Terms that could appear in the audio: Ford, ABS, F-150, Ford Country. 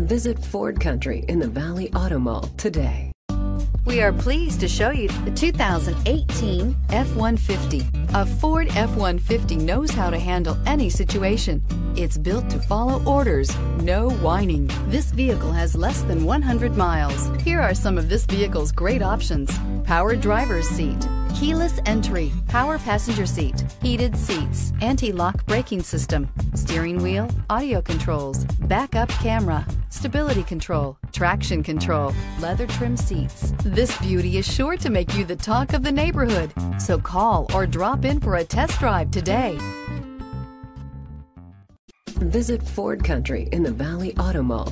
Visit Ford Country in the Valley Auto Mall today. We are pleased to show you the 2018 F-150. A Ford F-150 knows how to handle any situation. It's built to follow orders, no whining. This vehicle has less than 100 miles. Here are some of this vehicle's great options: power driver's seat, keyless entry, power passenger seat, heated seats, anti-lock braking system, steering wheel audio controls, backup camera, stability control, traction control, leather trim seats. This beauty is sure to make you the talk of the neighborhood, so call or drop in for a test drive today. Visit Ford Country in the Valley Auto Mall.